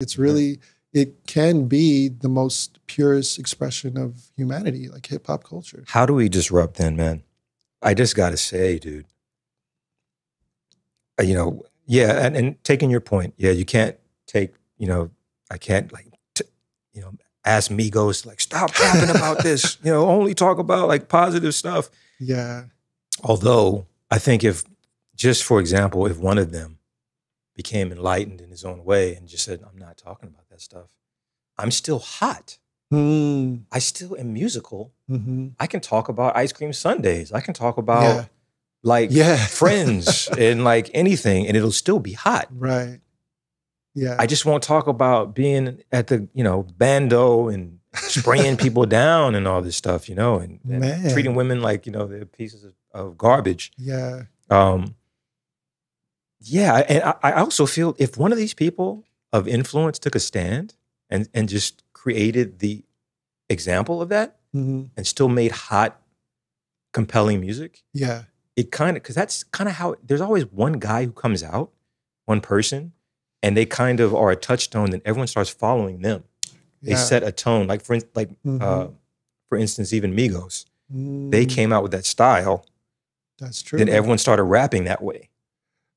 It's really, it can be the most purest expression of humanity, like hip hop culture. How do we disrupt then, man? I just got to say, dude, you know, yeah, and taking your point, yeah, you can't take, you know, I can't like, you know, ask Migos, like, stop rapping about this, you know, only talk about like positive stuff. Yeah. Although I think if, just for example, if one of them became enlightened in his own way and just said, I'm not talking about that stuff. I'm still hot. Mm. I still am musical. Mm-hmm. I can talk about ice cream sundaes. I can talk about like friends and like anything, and it'll still be hot. Right. Yeah. I just won't talk about being at the, you know, bando and spraying people down and all this stuff, you know, and treating women like, you know, they're pieces of garbage. Yeah. Yeah. And I also feel if one of these people of influence took a stand and just created the example of that and still made hot, compelling music. Yeah. It kind of, because that's kind of how, there's always one guy who comes out, one person, and they kind of are a touchstone and everyone starts following them. They set a tone. Like for instance, even Migos, they came out with that style. That's true. Then everyone started rapping that way.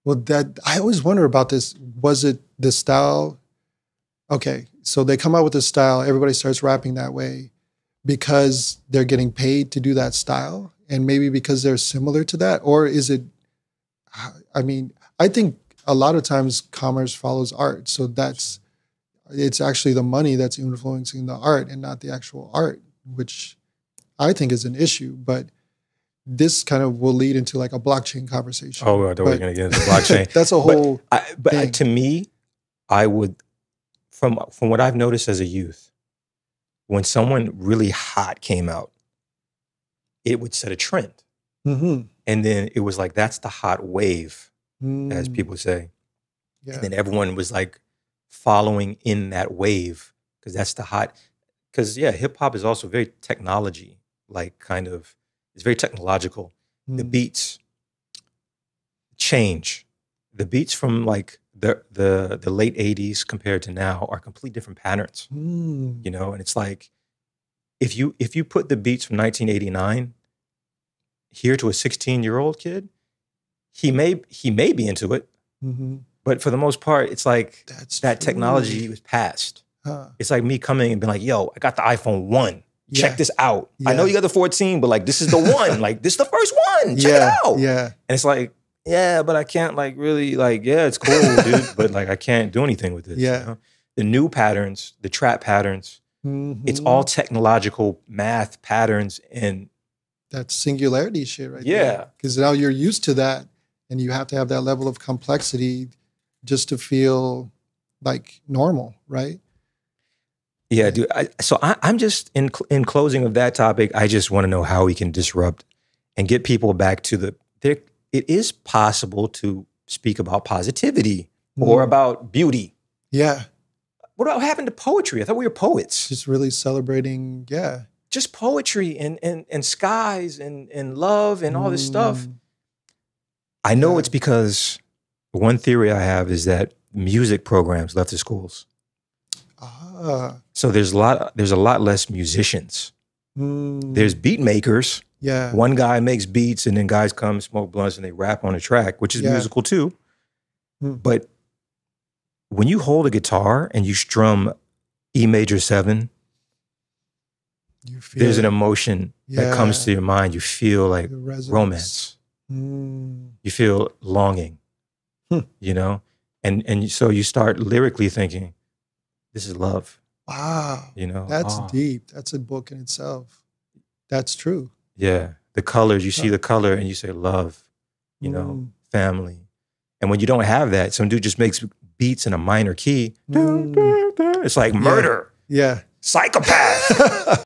Well, that I always wonder about this. Was it the style? Okay, so they come out with this style. Everybody starts rapping that way because they're getting paid to do that style, and maybe because they're similar to that. Or is it? I mean, I think a lot of times commerce follows art, so that's it's actually the money that's influencing the art and not the actual art, which I think is an issue, but. This kind of will lead into like a blockchain conversation. Oh, I thought we were going to get into blockchain. That's a whole thing. To me, I would, from what I've noticed as a youth, when someone really hot came out, it would set a trend. Mm-hmm. And then it was like, that's the hot wave, as people say. Yeah. And then everyone was like following in that wave because that's the hot, because yeah, hip hop is also very technology, like kind of, it's very technological. The beats change. The beats from like the late 80s compared to now are complete different patterns. You know, and it's like if you put the beats from 1989 here to a 16-year-old kid, he may be into it. But for the most part, it's like that technology was past. It's like me coming and being like, yo, I got the iPhone 1. Check this out. I know you got the 14, but like, this is the one. Like, this is the first one. Check it out. Yeah. And it's like, yeah, but I can't like really like, yeah, it's cool, dude, but like, I can't do anything with this. Yeah. You know? The new patterns, the trap patterns, it's all technological math patterns. And that's singularity shit right there. Because now you're used to that and you have to have that level of complexity just to feel like normal, right? Yeah, dude. So I'm just, in closing of that topic, I just want to know how we can disrupt and get people back to the, it is possible to speak about positivity or about beauty. Yeah. What happened to poetry? I thought we were poets. Just really celebrating, just poetry and skies and love and all this stuff. I know it's because one theory I have is that music programs left the schools. So there's a lot less musicians. There's beat makers. Yeah. One guy makes beats and then guys come smoke blunts and they rap on a track, which is musical too. But when you hold a guitar and you strum E major 7, you feel there's an emotion that comes to your mind. You feel like romance. You feel longing, you know? And so you start lyrically thinking, this is love. Wow. You know? That's deep. That's a book in itself. That's true. Yeah. The colors, you see the color and you say love, you know, family. And when you don't have that, some dude just makes beats in a minor key. It's like murder. Yeah. Psychopath.